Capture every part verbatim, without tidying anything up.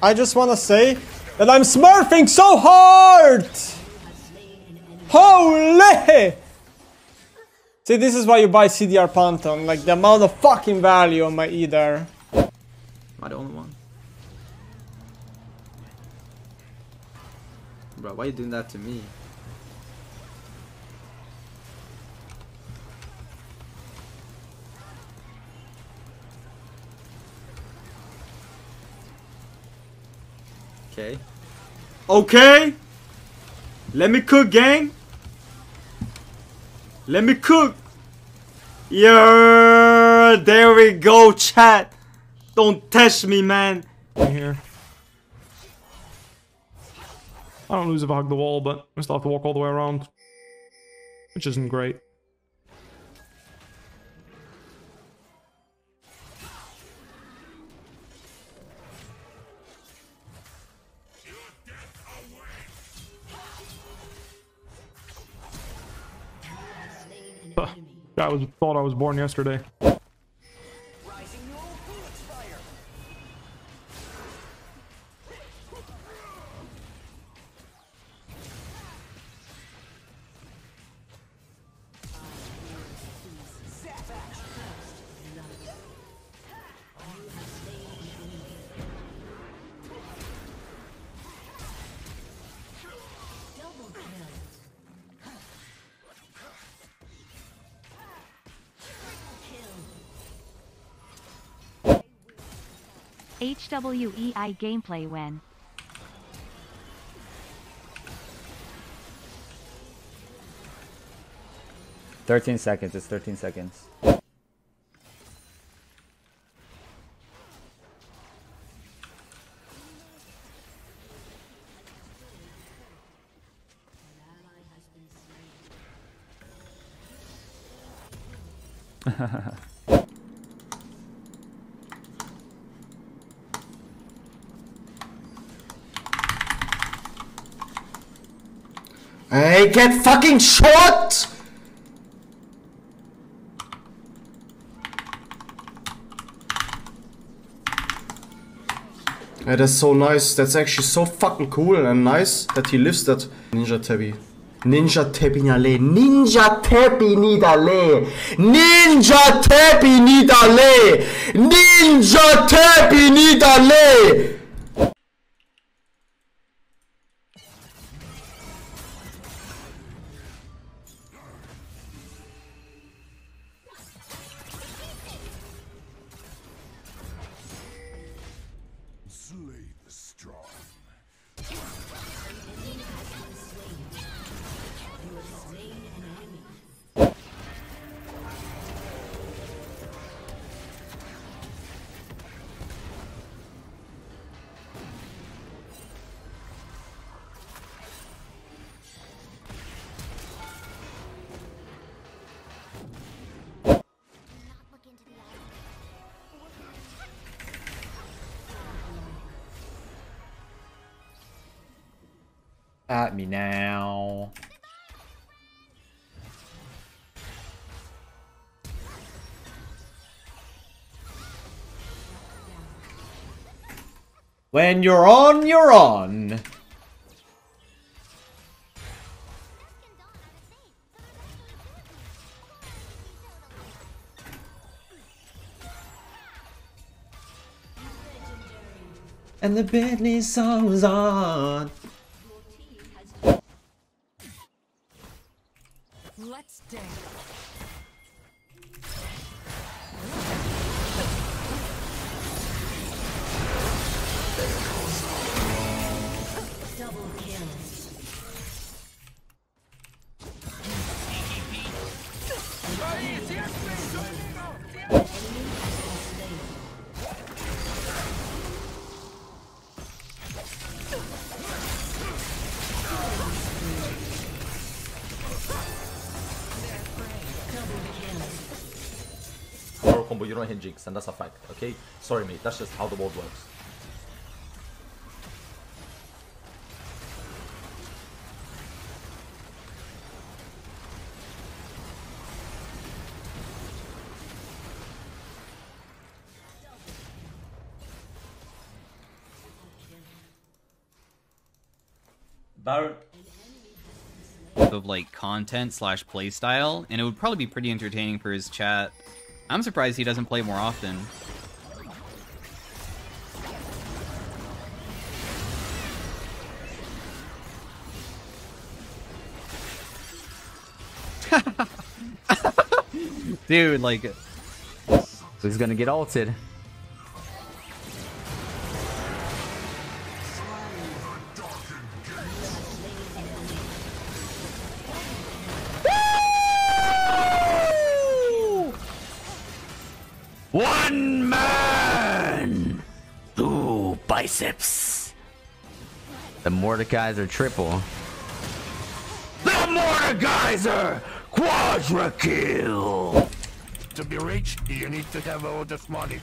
I just want to say that I'm smurfing so hard! Holy! See, this is why you buy C D R Pantheon, like the amount of fucking value on my either. Am I the only one? Bro, why are you doing that to me? Okay. Okay! Let me cook, gang! Let me cook! Yeah! There we go, chat! Don't touch me, man! I'm here. I don't lose if I hug the wall, but I still have to walk all the way around. Which isn't great. I was thought I was born yesterday. H W E I gameplay when thirteen seconds, it's thirteen seconds. I get fucking shot! Yeah, that's so nice. That's actually so fucking cool and nice that he lives that. Ninja tabi. Ninja tabi Nidalee. Ninja tabi Nidalee. Ninja tabi Nidalee. Ninja tabi Nidalee. At me now. When you're on, you're on. And the Britney song was on. Let's dance. Double kill. Combo, you don't hit Jinx, and that's a fact, okay? Sorry mate, that's just how the world works. Baron. Of like content slash playstyle, and it would probably be pretty entertaining for his chat. I'm surprised he doesn't play more often. Dude, like, he's gonna get ulted. One man, two biceps. The Mordekaiser triple. The Mordekaiser quadra kill. To be rich, you need to have a lot of money.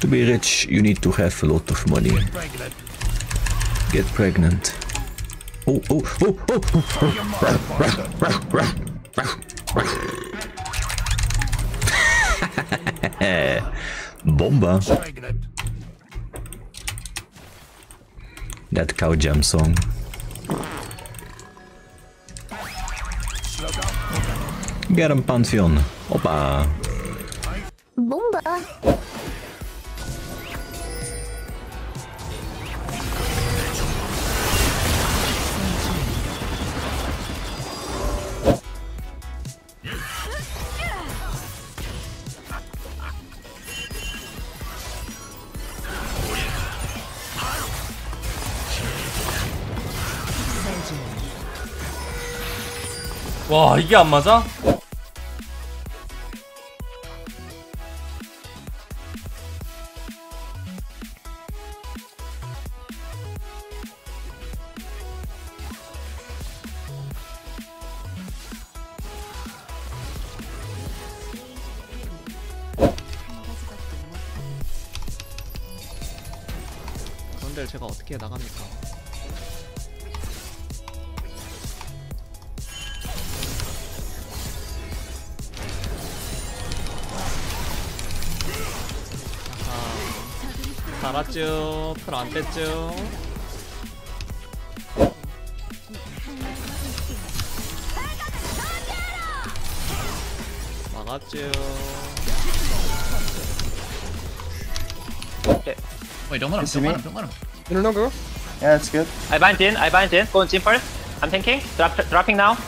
To be rich, you need to have a lot of money. Get pregnant. Get pregnant. Oh, oh, oh, oh, oh. Bomba. That cow jam song. Get him, Pantheon. Hoppa. Bomba. 와 이게 안 맞아? 그런데 제가 어떻게 나갑니까? 알았죠? 풀 안 뺐죠? 막았죠? Okay. Wait, don't want him, don't want him, don't want him. No, no, go. Yeah, that's good. I bind in, I bind in. Go in team first. I'm tanking. Drop, dropping now. You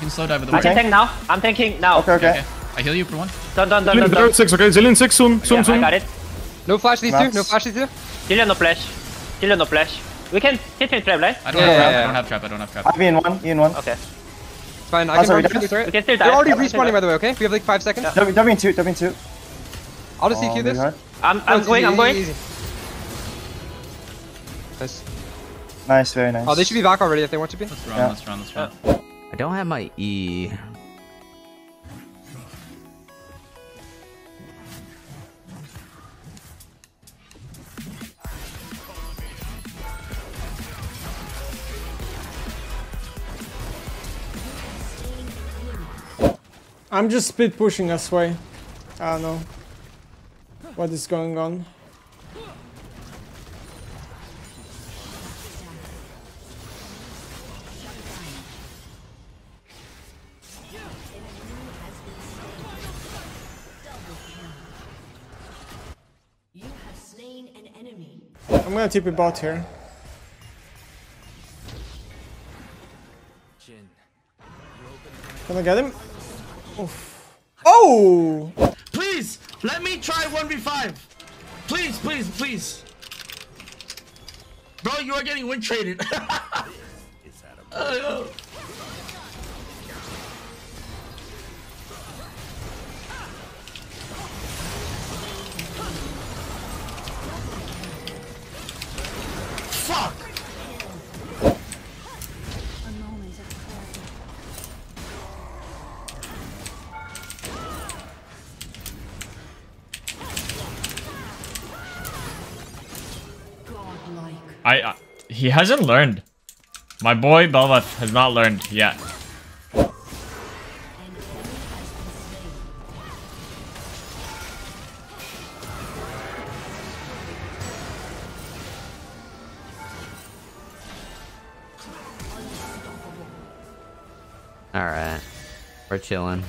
can slow dive with the way. I can tank now. I'm tanking now. Okay, okay. okay. I heal you for one. Done, done, done, done. Zillion six, okay? Zillion six, soon, soon, yeah, soon. I got it. No flash these Max. two, no flash these two. Still no flash. Still no flash. We can hit in trap, right? I don't, yeah, have yeah, trap. Yeah. I don't have trap, I don't have trap. I'll be in one, be in one. Okay. It's fine, I oh, can sorry, run through the turret. They're already respawning by the way, okay? We have like five seconds. W, w in two, W in two. I'll just C Q oh, this. I'm, I'm oh, going, easy, I'm going. Easy. Nice. Nice, very nice. Oh, they should be back already if they want to be. Let's run, yeah. let's run, let's run. Yeah. I don't have my E. I'm just split pushing this way. I don't know what is going on. You have slain an enemy. I'm gonna tip a bot here. Can I get him? Oof. Oh! Please! Let me try one v five! Please, please, please! Bro, you are getting win traded! uh, Fuck! I, uh, he hasn't learned. My boy Belbath has not learned yet. Alright. We're chilling.